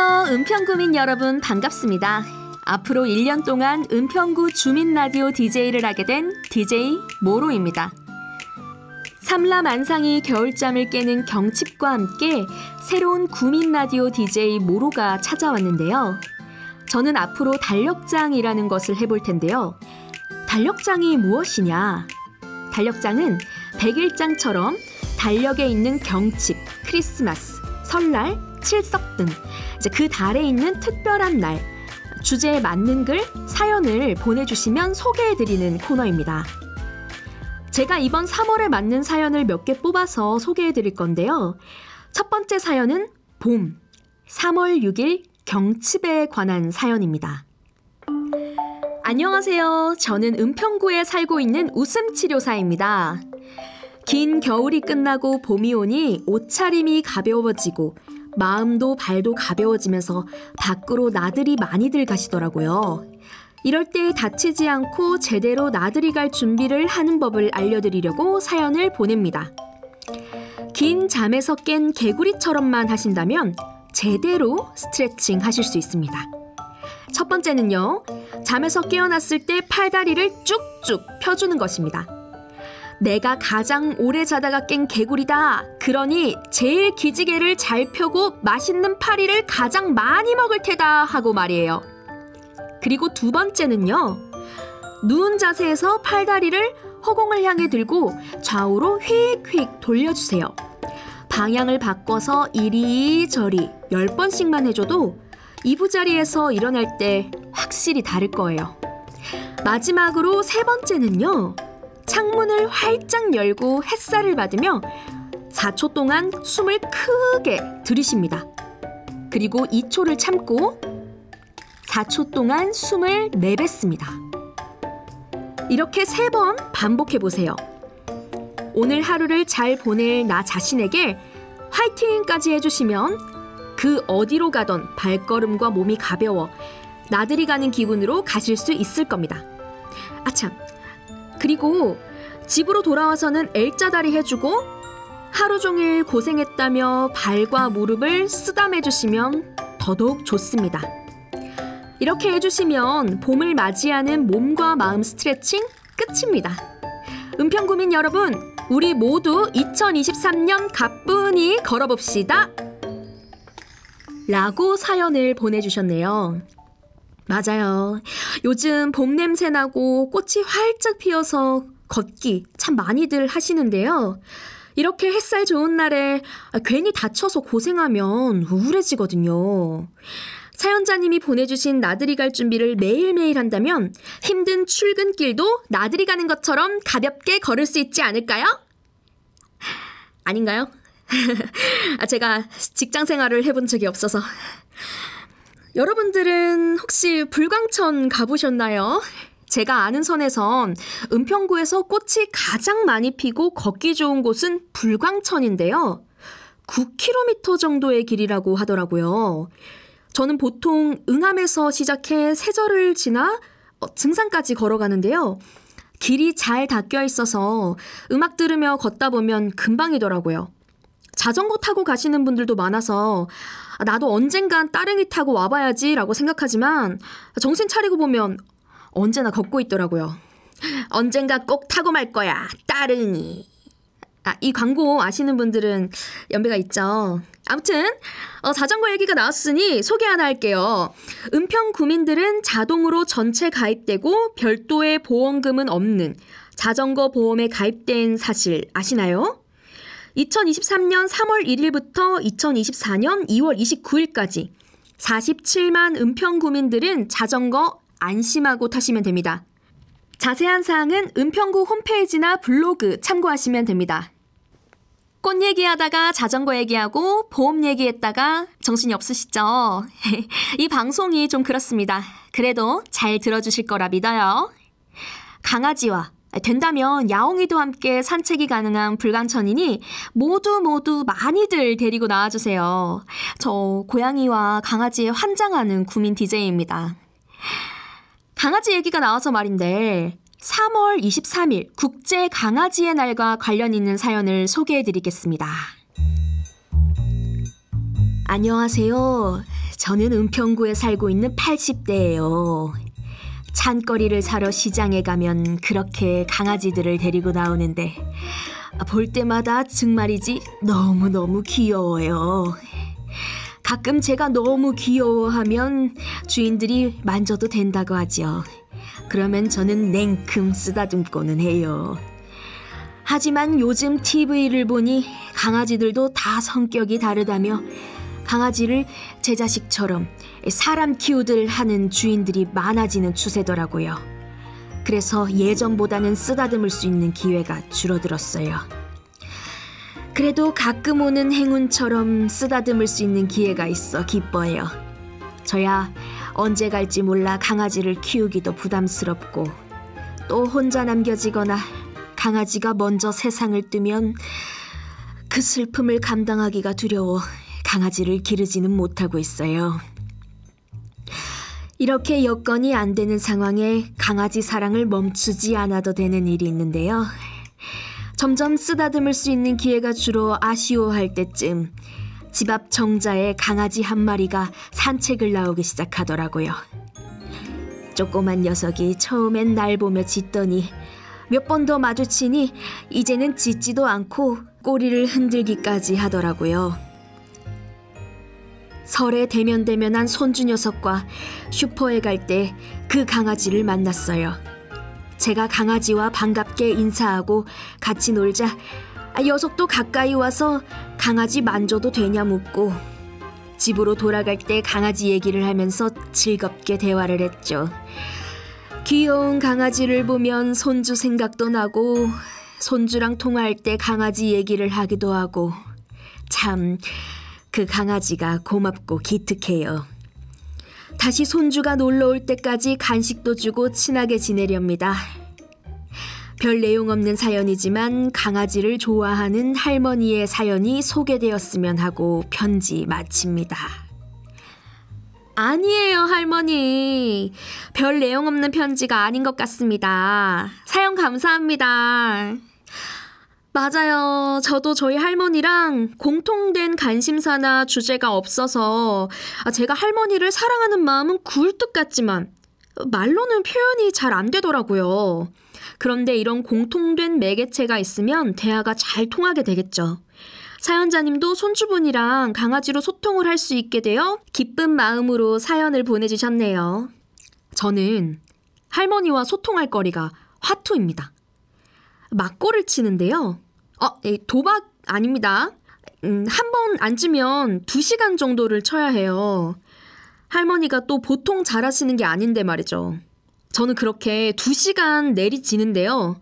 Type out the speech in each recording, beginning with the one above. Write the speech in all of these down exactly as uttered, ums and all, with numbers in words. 안녕하세요. 은평구민 여러분 반갑습니다. 앞으로 일 년 동안 은평구 주민 라디오 디제이를 하게 된 디제이 모로입니다. 삼라 만상이 겨울잠을 깨는 경칩과 함께 새로운 구민 라디오 디제이 모로가 찾아왔는데요. 저는 앞으로 달력장이라는 것을 해볼 텐데요. 달력장이 무엇이냐? 달력장은 백일장처럼 달력에 있는 경칩, 크리스마스, 설날, 칠석 등 이제 그 달에 있는 특별한 날, 주제에 맞는 글, 사연을 보내주시면 소개해드리는 코너입니다. 제가 이번 삼월에 맞는 사연을 몇 개 뽑아서 소개해드릴 건데요. 첫 번째 사연은 봄, 삼월 육일 경칩에 관한 사연입니다. 안녕하세요. 저는 은평구에 살고 있는 웃음치료사입니다. 긴 겨울이 끝나고 봄이 오니 옷차림이 가벼워지고 마음도 발도 가벼워지면서 밖으로 나들이 많이들 가시더라고요. 이럴 때 다치지 않고 제대로 나들이 갈 준비를 하는 법을 알려드리려고 사연을 보냅니다. 긴 잠에서 깬 개구리처럼만 하신다면 제대로 스트레칭 하실 수 있습니다. 첫 번째는요, 잠에서 깨어났을 때 팔다리를 쭉쭉 펴주는 것입니다. 내가 가장 오래 자다가 깬 개구리다. 그러니 제일 기지개를 잘 펴고 맛있는 파리를 가장 많이 먹을 테다 하고 말이에요. 그리고 두 번째는요. 누운 자세에서 팔다리를 허공을 향해 들고 좌우로 휙휙 돌려주세요. 방향을 바꿔서 이리저리 열 번씩만 해줘도 이부자리에서 일어날 때 확실히 다를 거예요. 마지막으로 세 번째는요. 창문을 활짝 열고 햇살을 받으며 사 초 동안 숨을 크게 들이쉽니다. 그리고 이 초를 참고 사 초 동안 숨을 내뱉습니다. 이렇게 세 번 반복해보세요. 오늘 하루를 잘 보낼 나 자신에게 화이팅까지 해주시면 그 어디로 가던 발걸음과 몸이 가벼워 나들이 가는 기분으로 가실 수 있을 겁니다. 아참! 그리고 집으로 돌아와서는 L자다리 해주고 하루 종일 고생했다며 발과 무릎을 쓰담해주시면 더더욱 좋습니다. 이렇게 해주시면 봄을 맞이하는 몸과 마음 스트레칭 끝입니다. 은평구민 여러분, 우리 모두 이천이십삼 년 가뿐히 걸어봅시다! 라고 사연을 보내주셨네요. 맞아요. 요즘 봄 냄새 나고 꽃이 활짝 피어서 걷기 참 많이들 하시는데요. 이렇게 햇살 좋은 날에 괜히 다쳐서 고생하면 우울해지거든요. 사연자님이 보내주신 나들이 갈 준비를 매일매일 한다면 힘든 출근길도 나들이 가는 것처럼 가볍게 걸을 수 있지 않을까요? 아닌가요? 제가 직장 생활을 해본 적이 없어서. 여러분들은 혹시 불광천 가보셨나요? 제가 아는 선에선 은평구에서 꽃이 가장 많이 피고 걷기 좋은 곳은 불광천인데요. 구 킬로미터 정도의 길이라고 하더라고요. 저는 보통 응암에서 시작해 세절을 지나 증산까지 걸어가는데요. 길이 잘 닦여 있어서 음악 들으며 걷다 보면 금방이더라고요. 자전거 타고 가시는 분들도 많아서 나도 언젠간 따릉이 타고 와봐야지 라고 생각하지만 정신 차리고 보면 언제나 걷고 있더라고요. 언젠가 꼭 타고 말 거야, 따릉이. 아, 이 광고 아시는 분들은 연배가 있죠. 아무튼 어, 자전거 얘기가 나왔으니 소개 하나 할게요. 은평 구민들은 자동으로 전체 가입되고 별도의 보험금은 없는 자전거 보험에 가입된 사실 아시나요? 이천이십삼 년 삼월 일일부터 이천이십사 년 이월 이십구일까지 사십칠만 은평구민들은 자전거 안심하고 타시면 됩니다. 자세한 사항은 은평구 홈페이지나 블로그 참고하시면 됩니다. 꽃 얘기하다가 자전거 얘기하고 보험 얘기했다가 정신이 없으시죠? 이 방송이 좀 그렇습니다. 그래도 잘 들어주실 거라 믿어요. 강아지와 된다면 야옹이도 함께 산책이 가능한 불광천이니 모두 모두 많이들 데리고 나와주세요. 저 고양이와 강아지에 환장하는 구민 디제이입니다. 강아지 얘기가 나와서 말인데 삼월 이십삼일 국제 강아지의 날과 관련 있는 사연을 소개해드리겠습니다. 안녕하세요. 저는 은평구에 살고 있는 팔십 대예요. 찬거리를 사러 시장에 가면 그렇게 강아지들을 데리고 나오는데 볼 때마다 정말이지 너무너무 귀여워요. 가끔 제가 너무 귀여워하면 주인들이 만져도 된다고 하죠. 그러면 저는 냉큼 쓰다듬고는 해요. 하지만 요즘 티비를 보니 강아지들도 다 성격이 다르다며 강아지를 제 자식처럼 사람 키우듯 하는 주인들이 많아지는 추세더라고요. 그래서 예전보다는 쓰다듬을 수 있는 기회가 줄어들었어요. 그래도 가끔 오는 행운처럼 쓰다듬을 수 있는 기회가 있어 기뻐해요. 저야 언제 갈지 몰라 강아지를 키우기도 부담스럽고 또 혼자 남겨지거나 강아지가 먼저 세상을 뜨면 그 슬픔을 감당하기가 두려워 강아지를 기르지는 못하고 있어요. 이렇게 여건이 안 되는 상황에 강아지 사랑을 멈추지 않아도 되는 일이 있는데요. 점점 쓰다듬을 수 있는 기회가 주로 아쉬워할 때쯤 집 앞 정자에 강아지 한 마리가 산책을 나오기 시작하더라고요. 조그만 녀석이 처음엔 날 보며 짖더니 몇 번 더 마주치니 이제는 짖지도 않고 꼬리를 흔들기까지 하더라고요. 설에 대면대면한 손주 녀석과 슈퍼에 갈 때 그 강아지를 만났어요. 제가 강아지와 반갑게 인사하고 같이 놀자 녀석도 가까이 와서 강아지 만져도 되냐 묻고 집으로 돌아갈 때 강아지 얘기를 하면서 즐겁게 대화를 했죠. 귀여운 강아지를 보면 손주 생각도 나고 손주랑 통화할 때 강아지 얘기를 하기도 하고 참 그 강아지가 고맙고 기특해요. 다시 손주가 놀러올 때까지 간식도 주고 친하게 지내렵니다. 별 내용 없는 사연이지만 강아지를 좋아하는 할머니의 사연이 소개되었으면 하고 편지 마칩니다. 아니에요, 할머니. 별 내용 없는 편지가 아닌 것 같습니다. 사연 감사합니다. 맞아요. 저도 저희 할머니랑 공통된 관심사나 주제가 없어서 제가 할머니를 사랑하는 마음은 굴뚝 같지만 말로는 표현이 잘 안 되더라고요. 그런데 이런 공통된 매개체가 있으면 대화가 잘 통하게 되겠죠. 사연자님도 손주분이랑 강아지로 소통을 할 수 있게 되어 기쁜 마음으로 사연을 보내주셨네요. 저는 할머니와 소통할 거리가 화투입니다. 막고를 치는데요. 어, 도박 아닙니다. 음, 한 번 앉으면 두 시간 정도를 쳐야 해요. 할머니가 또 보통 잘하시는 게 아닌데 말이죠. 저는 그렇게 두 시간 내리치는데요.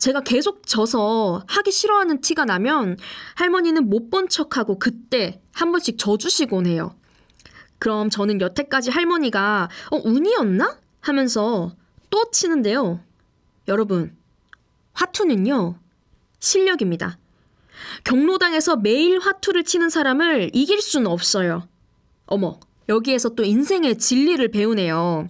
제가 계속 져서 하기 싫어하는 티가 나면 할머니는 못 본 척하고 그때 한 번씩 져주시곤 해요. 그럼 저는 여태까지 할머니가 어, 운이었나? 하면서 또 치는데요. 여러분, 화투는요, 실력입니다. 경로당에서 매일 화투를 치는 사람을 이길 수는 없어요. 어머, 여기에서 또 인생의 진리를 배우네요.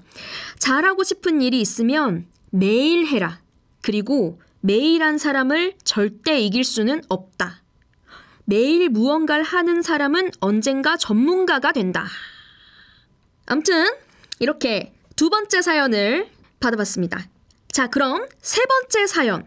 잘하고 싶은 일이 있으면 매일 해라. 그리고 매일 한 사람을 절대 이길 수는 없다. 매일 무언가를 하는 사람은 언젠가 전문가가 된다. 아무튼 이렇게 두 번째 사연을 받아봤습니다. 자, 그럼 세 번째 사연.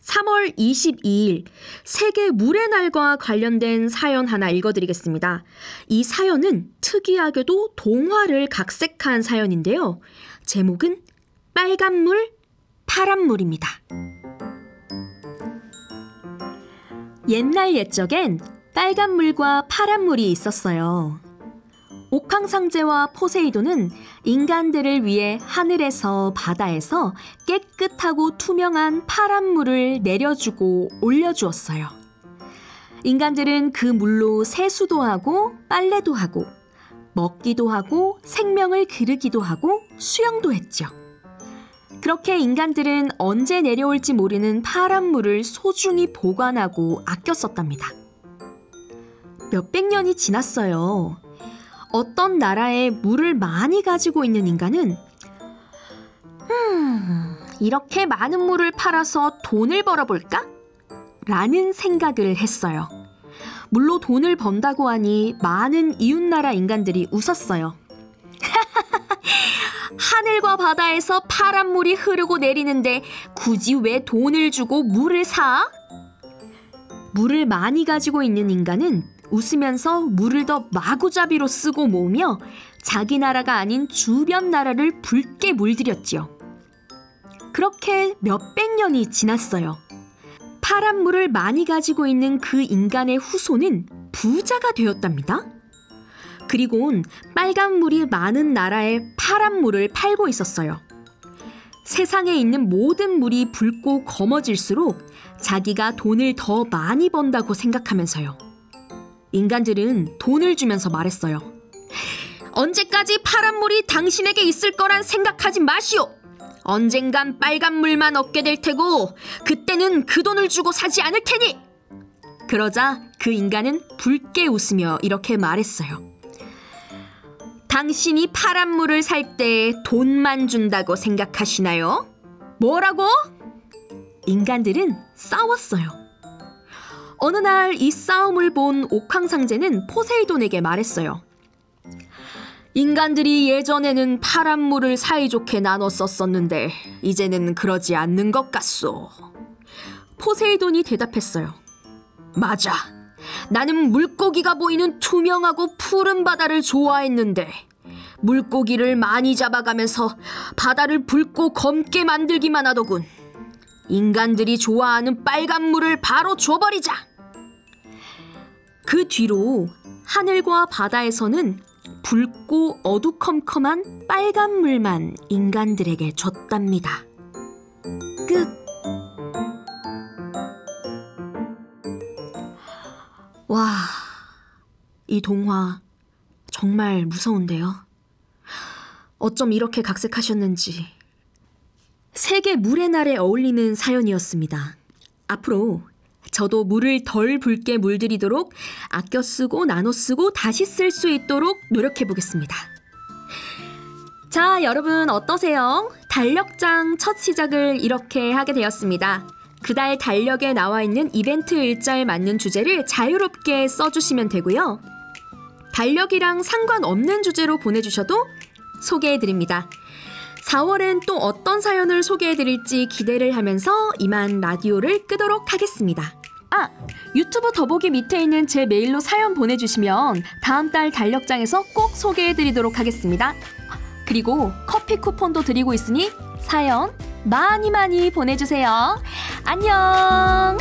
삼월 이십이일 세계 물의 날과 관련된 사연 하나 읽어드리겠습니다. 이 사연은 특이하게도 동화를 각색한 사연인데요. 제목은 빨간 물, 파란 물입니다. 옛날 옛적엔 빨간 물과 파란 물이 있었어요. 옥황상제와 포세이돈은 인간들을 위해 하늘에서 바다에서 깨끗하고 투명한 파란 물을 내려주고 올려주었어요. 인간들은 그 물로 세수도 하고 빨래도 하고 먹기도 하고 생명을 기르기도 하고 수영도 했죠. 그렇게 인간들은 언제 내려올지 모르는 파란 물을 소중히 보관하고 아껴 썼답니다. 몇백 년이 지났어요. 어떤 나라에 물을 많이 가지고 있는 인간은 음, 이렇게 많은 물을 팔아서 돈을 벌어볼까? 라는 생각을 했어요. 물로 돈을 번다고 하니 많은 이웃나라 인간들이 웃었어요. 하늘과 바다에서 파란 물이 흐르고 내리는데 굳이 왜 돈을 주고 물을 사? 물을 많이 가지고 있는 인간은 웃으면서 물을 더 마구잡이로 쓰고 모으며 자기 나라가 아닌 주변 나라를 붉게 물들였지요. 그렇게 몇백 년이 지났어요. 파란 물을 많이 가지고 있는 그 인간의 후손은 부자가 되었답니다. 그리곤 빨간 물이 많은 나라에 파란 물을 팔고 있었어요. 세상에 있는 모든 물이 붉고 검어질수록 자기가 돈을 더 많이 번다고 생각하면서요. 인간들은 돈을 주면서 말했어요. 언제까지 파란 물이 당신에게 있을 거란 생각하지 마시오. 언젠간 빨간 물만 얻게 될 테고 그때는 그 돈을 주고 사지 않을 테니. 그러자 그 인간은 붉게 웃으며 이렇게 말했어요. 당신이 파란 물을 살 때 돈만 준다고 생각하시나요? 뭐라고? 인간들은 싸웠어요. 어느 날 이 싸움을 본 옥황상제는 포세이돈에게 말했어요. 인간들이 예전에는 파란 물을 사이좋게 나눠 썼었는데 이제는 그러지 않는 것 같소. 포세이돈이 대답했어요. 맞아. 나는 물고기가 보이는 투명하고 푸른 바다를 좋아했는데 물고기를 많이 잡아가면서 바다를 붉고 검게 만들기만 하더군. 인간들이 좋아하는 빨간 물을 바로 줘버리자. 그 뒤로 하늘과 바다에서는 붉고 어두컴컴한 빨간 물만 인간들에게 줬답니다. 끝. 와, 이 동화 정말 무서운데요. 어쩜 이렇게 각색하셨는지. 세계 물의 날에 어울리는 사연이었습니다. 앞으로 저도 물을 덜 붉게 물들이도록 아껴 쓰고 나눠 쓰고 다시 쓸 수 있도록 노력해 보겠습니다. 자, 여러분 어떠세요? 달력장 첫 시작을 이렇게 하게 되었습니다. 그달 달력에 나와 있는 이벤트 일자에 맞는 주제를 자유롭게 써주시면 되고요. 달력이랑 상관없는 주제로 보내주셔도 소개해드립니다. 사월엔 또 어떤 사연을 소개해드릴지 기대를 하면서 이만 라디오를 끄도록 하겠습니다. 아! 유튜브 더보기 밑에 있는 제 메일로 사연 보내주시면 다음 달 달력장에서 꼭 소개해드리도록 하겠습니다. 그리고 커피 쿠폰도 드리고 있으니 사연 많이 많이 보내주세요. 안녕!